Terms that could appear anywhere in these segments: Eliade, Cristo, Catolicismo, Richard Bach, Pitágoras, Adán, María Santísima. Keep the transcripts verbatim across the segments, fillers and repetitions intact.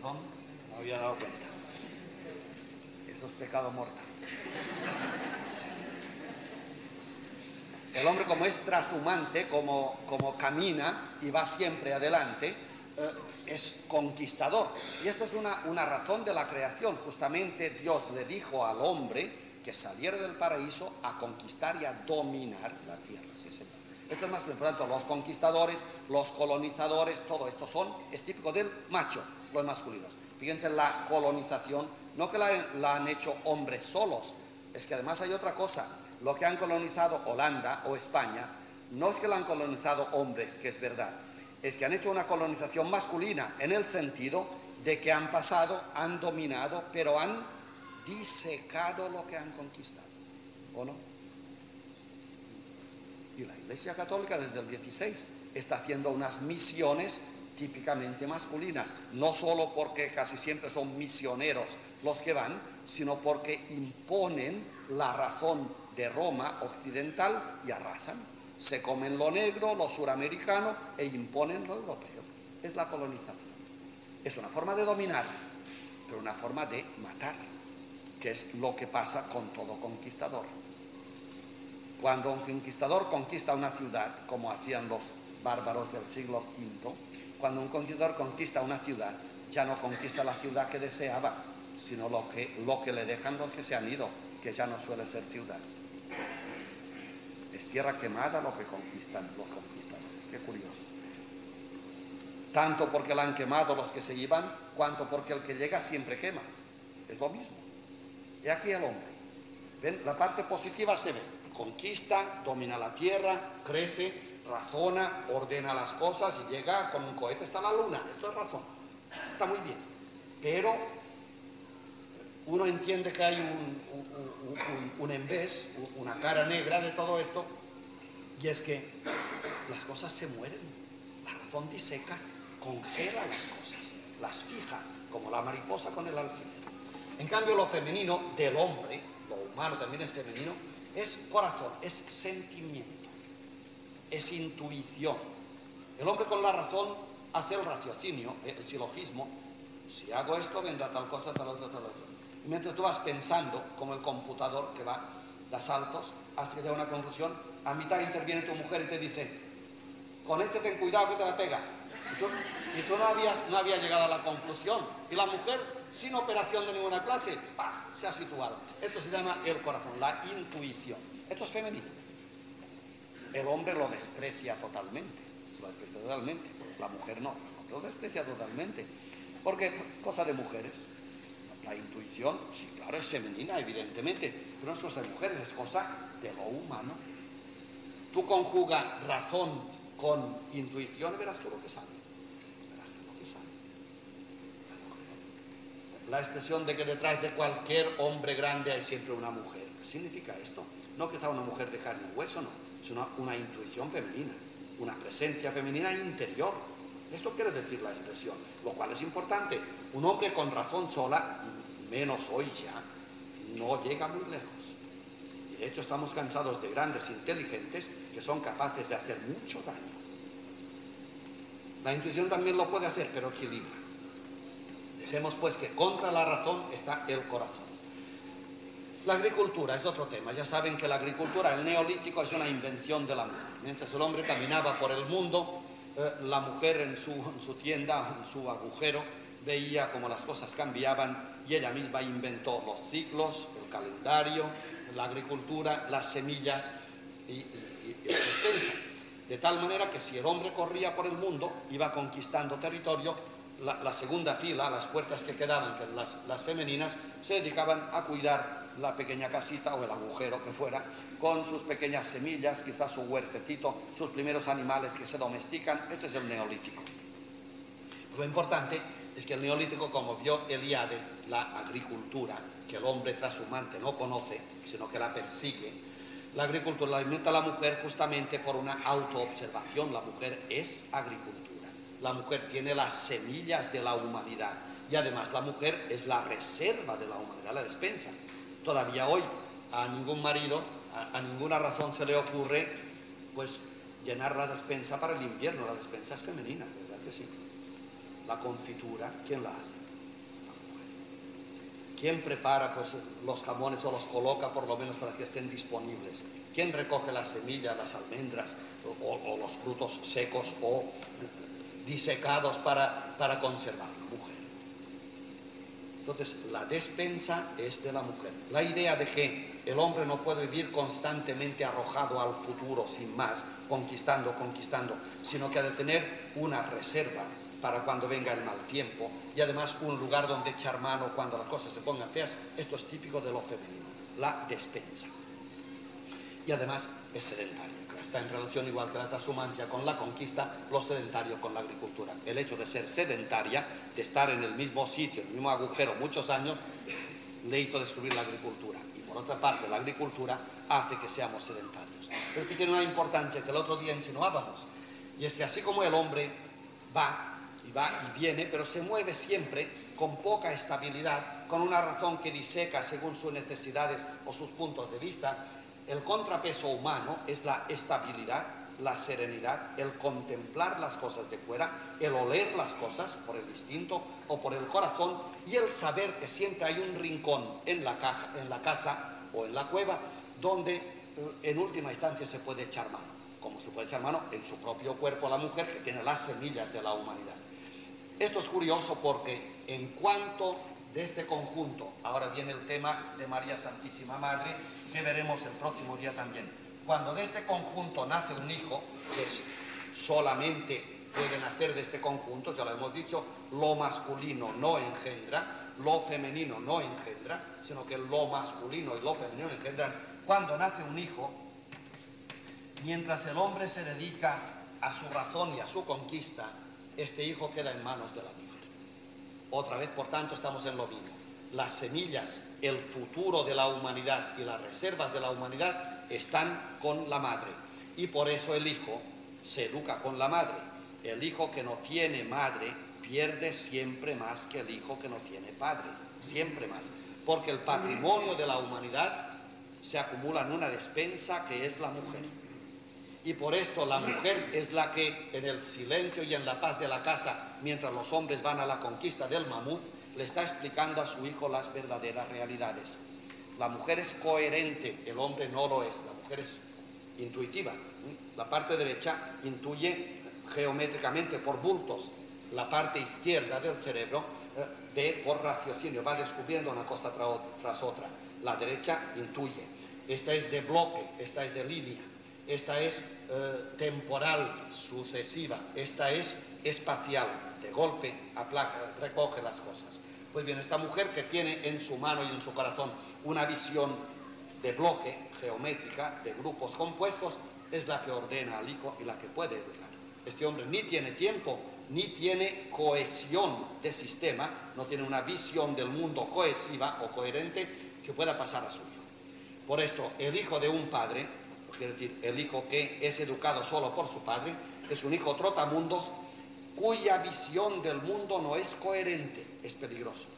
Perdón, no había dado cuenta. Eso es pecado mortal. El hombre, como es trashumante, como, como camina y va siempre adelante, eh, es conquistador. Y esto es una, una razón de la creación. Justamente Dios le dijo al hombre que saliera del paraíso a conquistar y a dominar la tierra. Sí, señor. Esto es más, por tanto, los conquistadores, los colonizadores, todo esto son, es típico del macho, los masculinos. Fíjense la colonización, no que la, la han hecho hombres solos, es que además hay otra cosa. Lo que han colonizado Holanda o España, no es que la han colonizado hombres, que es verdad, es que han hecho una colonización masculina, en el sentido de que han pasado, han dominado, pero han disecado lo que han conquistado, ¿o no? Y la Iglesia Católica desde el dieciséis está haciendo unas misiones típicamente masculinas, no solo porque casi siempre son misioneros los que van, sino porque imponen la razón de Roma occidental y arrasan. Se comen lo negro, lo suramericano, e imponen lo europeo. Es la colonización. Es una forma de dominar, pero una forma de matar, que es lo que pasa con todo conquistador. Cuando un conquistador conquista una ciudad, como hacían los bárbaros del siglo quinto, cuando un conquistador conquista una ciudad, ya no conquista la ciudad que deseaba, sino lo que, lo que le dejan los que se han ido, que ya no suele ser ciudad. Es tierra quemada lo que conquistan los conquistadores. Qué curioso. Tanto porque la han quemado los que se iban, cuanto porque el que llega siempre quema. Es lo mismo. Y aquí el hombre. ¿Ven? La parte positiva se ve. Conquista, domina la tierra, crece, razona, ordena las cosas y llega con un cohete hasta la luna. Esto es razón. Está muy bien. Pero uno entiende que hay un, un, un, un, un envés, una cara negra de todo esto, y es que las cosas se mueren. La razón diseca, congela las cosas, las fija, como la mariposa con el alfiler. En cambio, lo femenino del hombre, lo humano también es femenino, es corazón, es sentimiento, es intuición. El hombre con la razón hace el raciocinio, el silogismo. Si hago esto, vendrá tal cosa, tal otra, tal otra. Y mientras tú vas pensando, como el computador que va, da saltos, hasta que te da una conclusión, a mitad interviene tu mujer y te dice, con este ten cuidado que te la pega. Y tú, y tú no, habías, no habías llegado a la conclusión. Y la mujer, sin operación de ninguna clase, ¡pah!, se ha situado. Esto se llama el corazón, la intuición. Esto es femenino. El hombre lo desprecia totalmente. Lo desprecia totalmente. La mujer no. Lo desprecia totalmente. Porque cosa de mujeres. La intuición, sí, claro, es femenina, evidentemente, pero no es cosa de mujeres, es cosa de lo humano. Tú conjuga razón con intuición y verás tú lo que sale. Verás tú lo que sale. La expresión de que detrás de cualquier hombre grande hay siempre una mujer. ¿Qué significa esto? No que está una mujer de carne y hueso, no, sino una intuición femenina, una presencia femenina interior. Esto quiere decir la expresión, lo cual es importante. Un hombre con razón sola, y menos hoy ya, no llega muy lejos. Y de hecho estamos cansados de grandes inteligentes que son capaces de hacer mucho daño. La intuición también lo puede hacer, pero equilibra. Dejemos pues que contra la razón está el corazón. La agricultura es otro tema. Ya saben que la agricultura, el neolítico, es una invención de la mujer. Mientras el hombre caminaba por el mundo, la mujer en su, en su tienda, en su agujero, veía cómo las cosas cambiaban y ella misma inventó los ciclos, el calendario, la agricultura, las semillas y, y, y la despensa. De tal manera que si el hombre corría por el mundo, iba conquistando territorio, la, la segunda fila, las puertas que quedaban, que las, las femeninas, se dedicaban a cuidar la pequeña casita o el agujero que fuera, con sus pequeñas semillas, quizás su huertecito, sus primeros animales que se domestican. Ese es el neolítico. Lo importante es que el neolítico, como vio Eliade, la agricultura, que el hombre trashumante no conoce, sino que la persigue, la agricultura la alimenta la mujer justamente por una autoobservación. La mujer es agricultura, la mujer tiene las semillas de la humanidad y además la mujer es la reserva de la humanidad, la despensa. Todavía hoy a ningún marido, a, a ninguna razón se le ocurre pues llenar la despensa para el invierno. La despensa es femenina, ¿verdad que sí? la confitura, ¿quién la hace? La mujer. ¿Quién prepara pues, los jamones o los coloca por lo menos para que estén disponibles? ¿Quién recoge las semillas, las almendras o, o los frutos secos o disecados para, para conservar? La mujer. Entonces, la despensa es de la mujer. La idea de que el hombre no puede vivir constantemente arrojado al futuro, sin más, conquistando, conquistando, sino que ha de tener una reserva para cuando venga el mal tiempo y además un lugar donde echar mano cuando las cosas se pongan feas. Esto es típico de lo femenino, la despensa. Y además es sedentaria. Está en relación igual que la trashumancia con la conquista, lo sedentario con la agricultura. El hecho de ser sedentaria, de estar en el mismo sitio, en el mismo agujero muchos años, le hizo descubrir la agricultura. Y por otra parte, la agricultura hace que seamos sedentarios. Pero que tiene una importancia que el otro día insinuábamos. Y es que así como el hombre va y va y viene, pero se mueve siempre con poca estabilidad, con una razón que diseca según sus necesidades o sus puntos de vista, el contrapeso humano es la estabilidad, la serenidad, el contemplar las cosas de fuera, el oler las cosas por el instinto o por el corazón y el saber que siempre hay un rincón en la, caja, en la casa o en la cueva donde en última instancia se puede echar mano, como se puede echar mano en su propio cuerpo la mujer que tiene las semillas de la humanidad. Esto es curioso porque en cuanto de este conjunto, ahora viene el tema de María Santísima Madre, que veremos el próximo día también. Cuando de este conjunto nace un hijo, que solamente puede nacer de este conjunto, ya lo hemos dicho, lo masculino no engendra, lo femenino no engendra, sino que lo masculino y lo femenino engendran. Cuando nace un hijo, mientras el hombre se dedica a su razón y a su conquista, este hijo queda en manos de la mujer. Otra vez, por tanto, estamos en lo mismo. Las semillas, el futuro de la humanidad y las reservas de la humanidad están con la madre. Y por eso el hijo se educa con la madre. El hijo que no tiene madre pierde siempre más que el hijo que no tiene padre. Siempre más. Porque el patrimonio de la humanidad se acumula en una despensa que es la mujer. Y por esto la mujer es la que en el silencio y en la paz de la casa, mientras los hombres van a la conquista del mamut, le está explicando a su hijo las verdaderas realidades. La mujer es coherente, el hombre no lo es. La mujer es intuitiva. La parte derecha intuye geométricamente por bultos. La parte izquierda del cerebro ve por raciocinio, va descubriendo una cosa tras otra. La derecha intuye. Esta es de bloque, esta es de línea. Esta es eh, temporal, sucesiva. Esta es espacial, de golpe, aplaca, recoge las cosas. Pues bien, esta mujer que tiene en su mano y en su corazón una visión de bloque, geométrica, de grupos compuestos, es la que ordena al hijo y la que puede educar. Este hombre ni tiene tiempo, ni tiene cohesión de sistema, no tiene una visión del mundo cohesiva o coherente que pueda pasar a su hijo. Por esto, el hijo de un padre, es decir, el hijo que es educado solo por su padre, es un hijo trotamundos cuya visión del mundo no es coherente, es peligroso.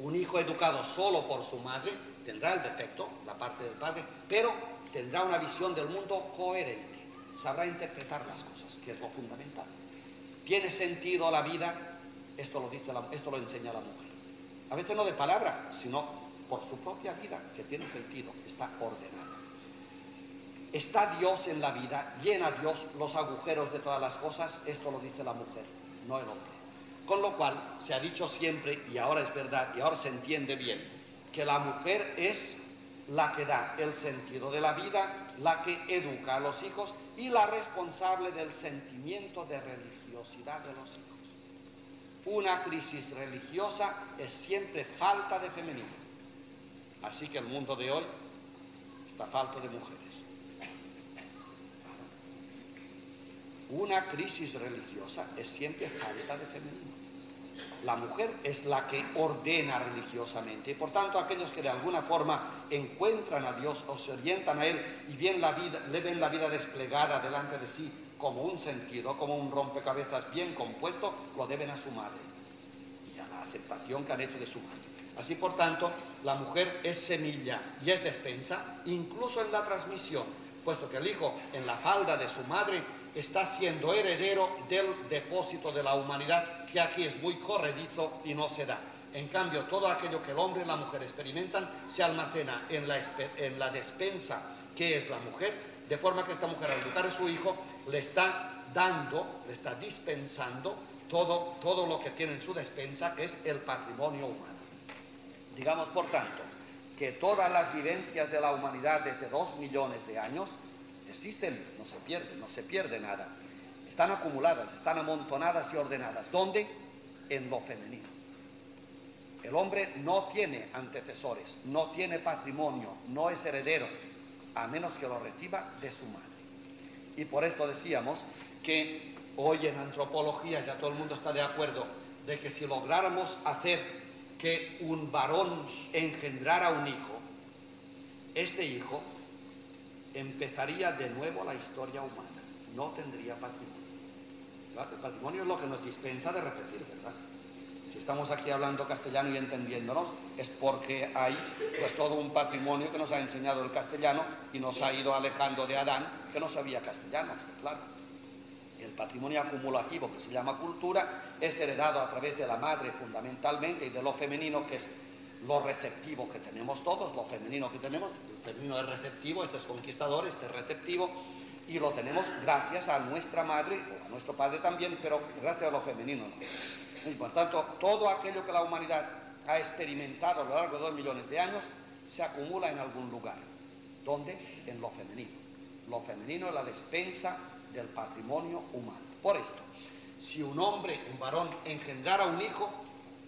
Un hijo educado solo por su madre tendrá el defecto, la parte del padre, pero tendrá una visión del mundo coherente, sabrá interpretar las cosas, que es lo fundamental. ¿Tiene sentido la vida? Esto lo, dice la, esto lo enseña la mujer. A veces no de palabra, sino por su propia vida, que tiene sentido, está ordenada. ¿Está Dios en la vida? ¿Llena Dios los agujeros de todas las cosas? Esto lo dice la mujer, no el hombre. Con lo cual, se ha dicho siempre, y ahora es verdad, y ahora se entiende bien, que la mujer es la que da el sentido de la vida, la que educa a los hijos y la responsable del sentimiento de religiosidad de los hijos. Una crisis religiosa es siempre falta de femenino. Así que el mundo de hoy está falto de mujeres. Una crisis religiosa es siempre falta de femenino. La mujer es la que ordena religiosamente. Y por tanto, aquellos que de alguna forma encuentran a Dios o se orientan a Él y ven la vida, le ven la vida desplegada delante de sí como un sentido, como un rompecabezas bien compuesto, lo deben a su madre y a la aceptación que han hecho de su madre. Así, por tanto, la mujer es semilla y es despensa, incluso en la transmisión, puesto que el hijo en la falda de su madre está siendo heredero del depósito de la humanidad, que aquí es muy corredizo y no se da. En cambio, todo aquello que el hombre y la mujer experimentan se almacena en la, en la despensa que es la mujer, de forma que esta mujer, al educar a su hijo, le está dando, le está dispensando todo, todo lo que tiene en su despensa, que es el patrimonio humano. Digamos, por tanto, que todas las vivencias de la humanidad desde dos millones de años existen, no se pierden, no se pierde nada. Están acumuladas, están amontonadas y ordenadas. ¿Dónde? En lo femenino. El hombre no tiene antecesores, no tiene patrimonio, no es heredero, a menos que lo reciba de su madre. Y por esto decíamos que hoy en antropología ya todo el mundo está de acuerdo de que si lográramos hacer que un varón engendrara un hijo, este hijo empezaría de nuevo la historia humana, no tendría patrimonio. El patrimonio es lo que nos dispensa de repetir, ¿verdad? Si estamos aquí hablando castellano y entendiéndonos, es porque hay pues todo un patrimonio que nos ha enseñado el castellano y nos ha ido alejando de Adán, que no sabía castellano, está claro. El patrimonio acumulativo, que se llama cultura, es heredado a través de la madre fundamentalmente y de lo femenino, que es lo receptivo que tenemos todos, lo femenino que tenemos. El femenino es receptivo, este es conquistador, este es receptivo, y lo tenemos gracias a nuestra madre, o a nuestro padre también, pero gracias a lo femenino no. Y por tanto, todo aquello que la humanidad ha experimentado a lo largo de dos millones de años se acumula en algún lugar. ¿Dónde? En lo femenino. Lo femenino es la despensa del patrimonio humano. Por esto, si un hombre, un varón, engendrara un hijo,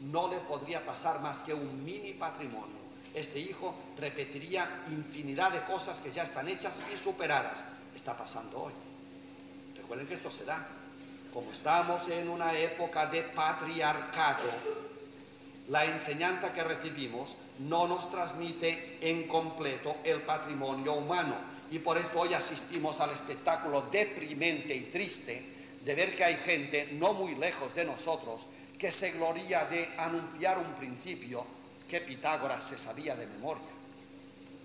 no le podría pasar más que un mini patrimonio. Este hijo repetiría infinidad de cosas que ya están hechas y superadas. Está pasando hoy. Recuerden que esto se da. Como estamos en una época de patriarcado, la enseñanza que recibimos no nos transmite en completo el patrimonio humano. Y por esto hoy asistimos al espectáculo deprimente y triste de ver que hay gente no muy lejos de nosotros que se gloria de anunciar un principio que Pitágoras se sabía de memoria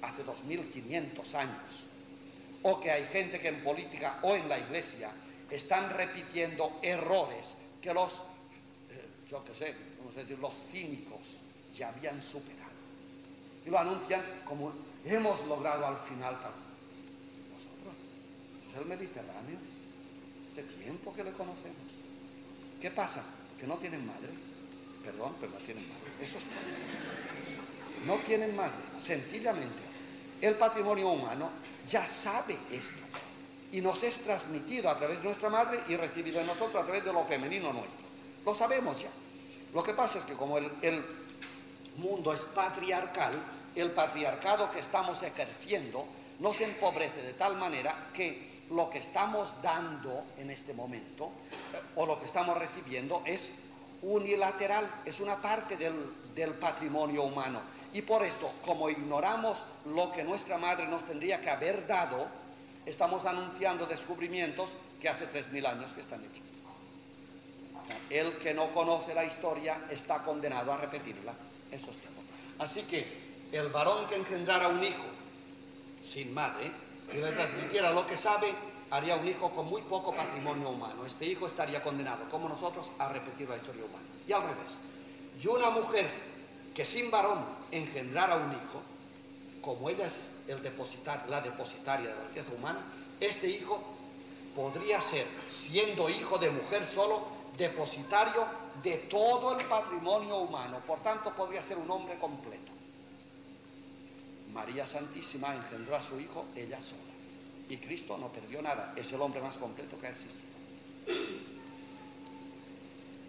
hace dos mil quinientos años. O que hay gente que en política o en la iglesia están repitiendo errores que los, eh, yo qué sé, vamos a decir, los cínicos ya habían superado. Y lo anuncian como hemos logrado al final también. Nosotros, es el Mediterráneo, hace tiempo que le conocemos. ¿Qué pasa? Que no tienen madre. Perdón, pero no tienen madre. Eso es todo. No tienen madre. Sencillamente, el patrimonio humano ya sabe esto. Y nos es transmitido a través de nuestra madre y recibido en nosotros a través de lo femenino nuestro. Lo sabemos ya. Lo que pasa es que como el, el mundo es patriarcal, el patriarcado que estamos ejerciendo nos empobrece de tal manera que lo que estamos dando en este momento eh, o lo que estamos recibiendo es unilateral, es una parte del, del patrimonio humano. Y por esto, como ignoramos lo que nuestra madre nos tendría que haber dado, estamos anunciando descubrimientos que hace tres mil años que están hechos. El que no conoce la historia está condenado a repetirla. Eso es todo. Así que el varón que engendrara un hijo sin madre y le transmitiera lo que sabe, haría un hijo con muy poco patrimonio humano. Este hijo estaría condenado, como nosotros, a repetir la historia humana. Y al revés. Y una mujer que sin varón engendrara un hijo, como ella es el depositar, la depositaria de la riqueza humana, este hijo podría ser, siendo hijo de mujer solo, depositario de todo el patrimonio humano. Por tanto, podría ser un hombre completo. María Santísima engendró a su hijo ella sola. Y Cristo no perdió nada. Es el hombre más completo que ha existido.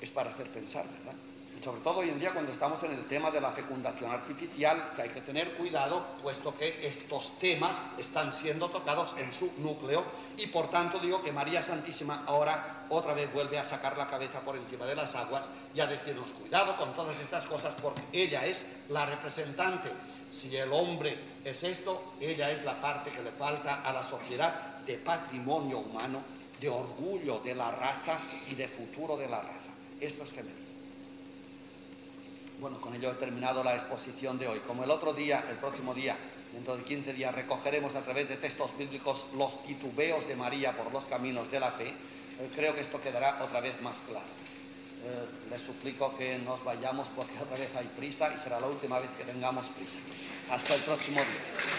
Es para hacer pensar, ¿verdad? Sobre todo hoy en día cuando estamos en el tema de la fecundación artificial, que hay que tener cuidado, puesto que estos temas están siendo tocados en su núcleo, y por tanto digo que María Santísima ahora otra vez vuelve a sacar la cabeza por encima de las aguas y a decirnos cuidado con todas estas cosas, porque ella es la representante. Si el hombre es esto, ella es la parte que le falta a la sociedad de patrimonio humano, de orgullo de la raza y de futuro de la raza. Esto es femenino. Bueno, con ello he terminado la exposición de hoy. Como el otro día, el próximo día, dentro de quince días recogeremos a través de textos bíblicos los titubeos de María por los caminos de la fe, eh, creo que esto quedará otra vez más claro. Eh, les suplico que nos vayamos porque otra vez hay prisa y será la última vez que tengamos prisa. Hasta el próximo día.